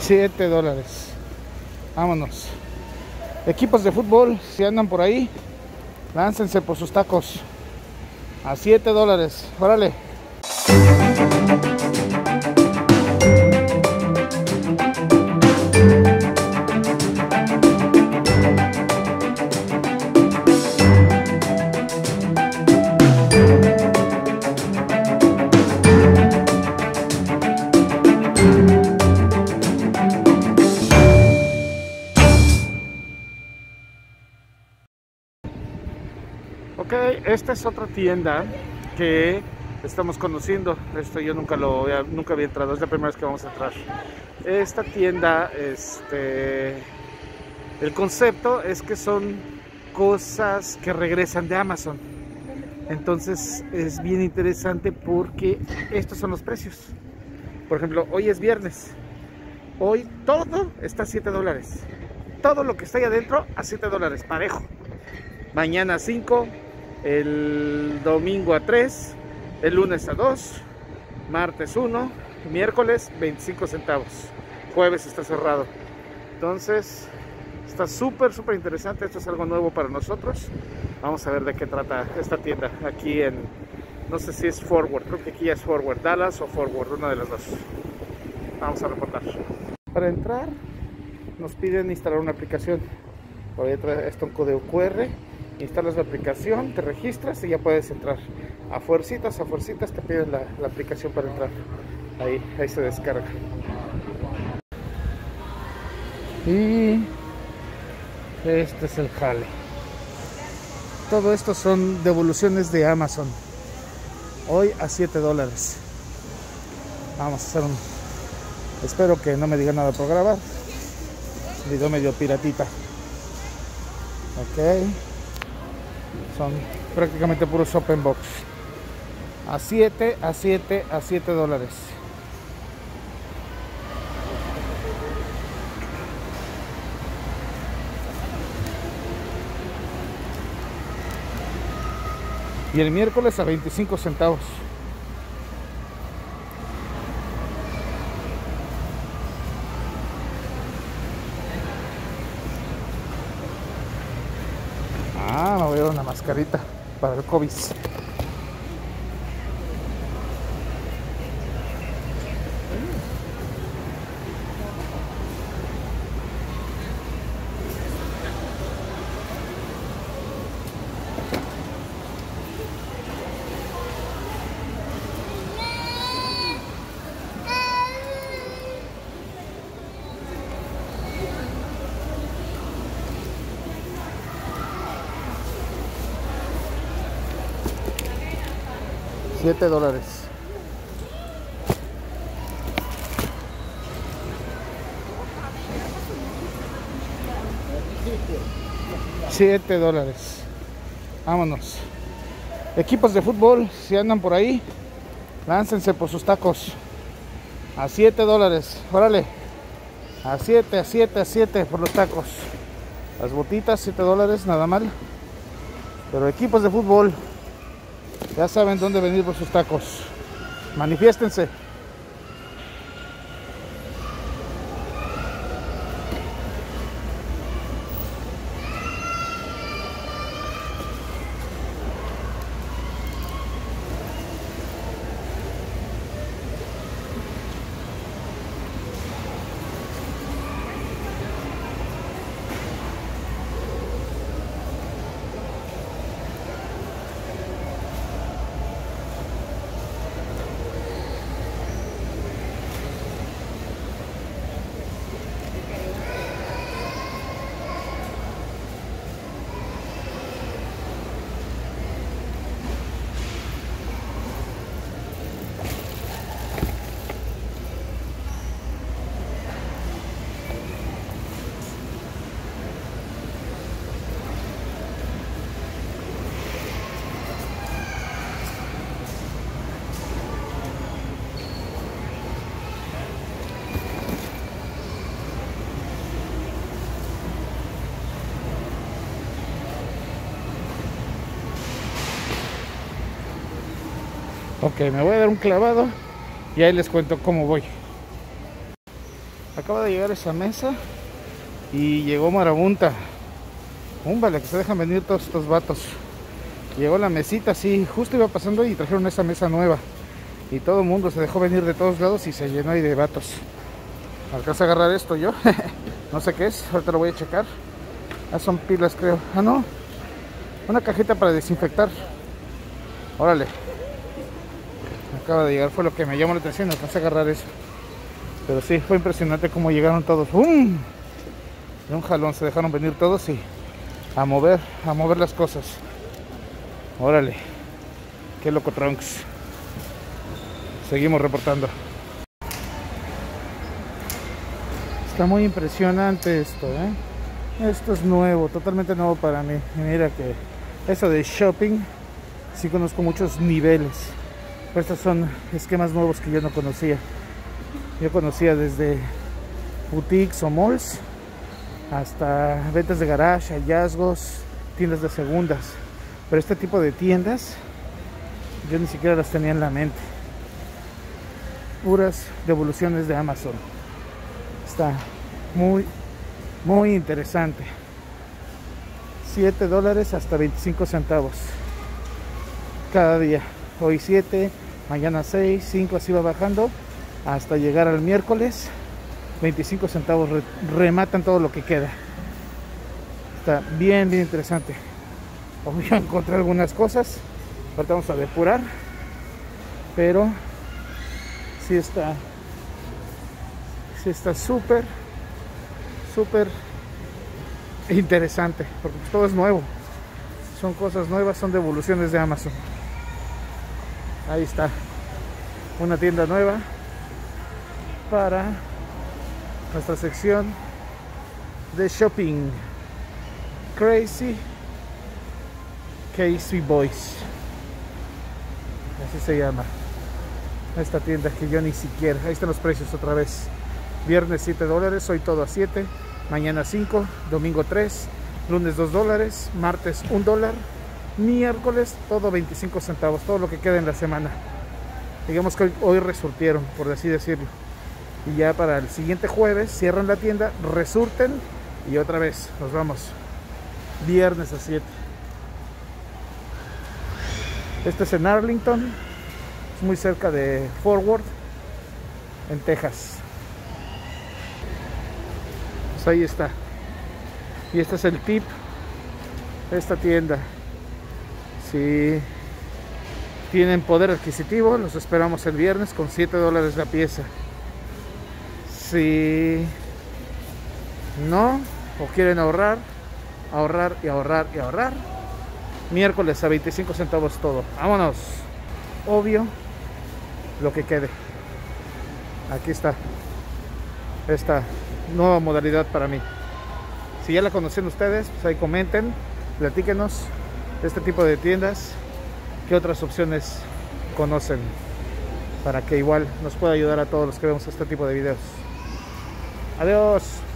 $7. Vámonos. Equipos de fútbol, si andan por ahí, láncense por sus tacos. A $7. Órale. Esta es otra tienda que estamos conociendo. Esto yo nunca había entrado, es la primera vez que vamos a entrar. Esta tienda, el concepto es que son cosas que regresan de Amazon. Entonces es bien interesante porque estos son los precios. Por ejemplo, hoy es viernes. Hoy todo está a $7. Todo lo que está ahí adentro a $7, parejo. Mañana a $5. El domingo a $3, el lunes a $2, martes $1, miércoles 25 centavos, jueves está cerrado. Entonces está súper interesante, esto es algo nuevo para nosotros. Vamos a ver de qué trata esta tienda aquí en, no sé si es Forward, creo que aquí ya es Forward, Dallas o Forward, una de las dos. Vamos a reportar. Para entrar nos piden instalar una aplicación, por ahí está un código QR. Instalas la aplicación, te registras y ya puedes entrar. A fuercitas te piden la aplicación para entrar. Ahí se descarga. Y este es el jale. Todo esto son devoluciones de Amazon. Hoy a $7. Vamos a hacer un... Espero que no me diga nada por grabar. Video medio piratita. Ok. Son prácticamente puros open box. A $7 y el miércoles a 25 centavos. Una mascarita para el COVID. $7. $7. Vámonos. Equipos de fútbol, si andan por ahí, láncense por sus tacos. A $7. Órale. A 7 por los tacos. Las botitas, $7, nada mal. Pero equipos de fútbol, ya saben dónde venir por sus tacos. Manifiéstense. Ok, me voy a dar un clavado y ahí les cuento cómo voy. Acaba de llegar esa mesa y llegó Marabunta. Vale, que se dejan venir todos estos vatos. Llegó la mesita, sí, justo iba pasando y trajeron esa mesa nueva. Y todo el mundo se dejó venir de todos lados y se llenó ahí de vatos. ¿Alcanza a agarrar esto yo? No sé qué es, ahorita lo voy a checar. Ah, son pilas creo. Ah, no. Una cajita para desinfectar. Órale. Acaba de llegar, fue lo que me llamó la atención, alcancé a agarrar eso. Pero sí, fue impresionante cómo llegaron todos. ¡Bum! De un jalón se dejaron venir todos y a mover las cosas. Órale. Qué loco, Trunks. Seguimos reportando. Está muy impresionante esto, ¿eh? Esto es nuevo, totalmente nuevo para mí. Y mira que eso de shopping, sí conozco muchos niveles. Pero estos son esquemas nuevos que yo no conocía. Yo conocía desde boutiques o malls hasta ventas de garage, hallazgos, tiendas de segundas. Pero este tipo de tiendas yo ni siquiera las tenía en la mente. Puras devoluciones de Amazon. Está muy, muy interesante. $7 hasta 25 centavos. Cada día. Hoy 7, mañana 6, 5, así va bajando. Hasta llegar al miércoles, 25 centavos rematan todo lo que queda. Está bien, bien interesante. Hoy encontré algunas cosas. Ahorita vamos a depurar. Pero sí está súper, súper interesante. Porque todo es nuevo. Son cosas nuevas, son devoluciones de Amazon. Ahí está. Una tienda nueva para nuestra sección de shopping. Crazy CazBoy's, así se llama esta tienda que yo ni siquiera. Ahí están los precios otra vez. Viernes $7, hoy todo a 7, mañana 5, domingo 3, lunes $2, martes $1, miércoles todo 25 centavos, todo lo que queda en la semana. Digamos que hoy resurtieron, por así decirlo. Y ya para el siguiente jueves cierran la tienda, resurten y otra vez nos vamos. Viernes a 7. Este es en Arlington, es muy cerca de Forward, en Texas. Pues ahí está. Y este es el tip de esta tienda. Si tienen poder adquisitivo, los esperamos el viernes con $7 la pieza. Si no, o quieren ahorrar, miércoles a 25 centavos todo. Vámonos. Obvio, lo que quede. Aquí está esta nueva modalidad para mí. Si ya la conocen ustedes, pues ahí comenten, platíquenos de este tipo de tiendas. ¿Qué otras opciones conocen? Para que igual nos pueda ayudar a todos los que vemos este tipo de videos. Adiós.